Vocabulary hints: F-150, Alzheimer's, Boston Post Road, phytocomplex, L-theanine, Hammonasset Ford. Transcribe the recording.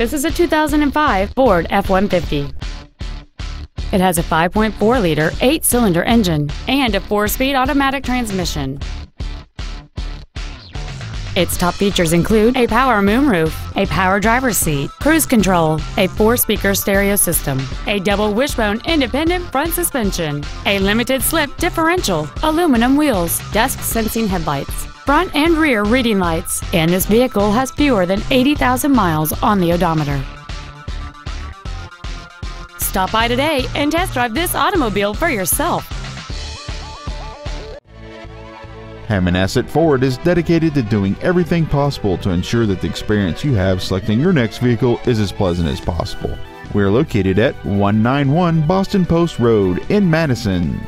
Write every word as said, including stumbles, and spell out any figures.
This is a two thousand five Ford F one fifty. It has a five point four liter eight-cylinder engine and a four-speed automatic transmission. Its top features include a power moonroof, a power driver's seat, cruise control, a four-speaker stereo system, a double wishbone independent front suspension, a limited slip differential, aluminum wheels, dusk-sensing headlights, front and rear reading lights, and this vehicle has fewer than eighty thousand miles on the odometer. Stop by today and test drive this automobile for yourself. Hammonasset Ford is dedicated to doing everything possible to ensure that the experience you have selecting your next vehicle is as pleasant as possible. We are located at one ninety-one Boston Post Road in Madison.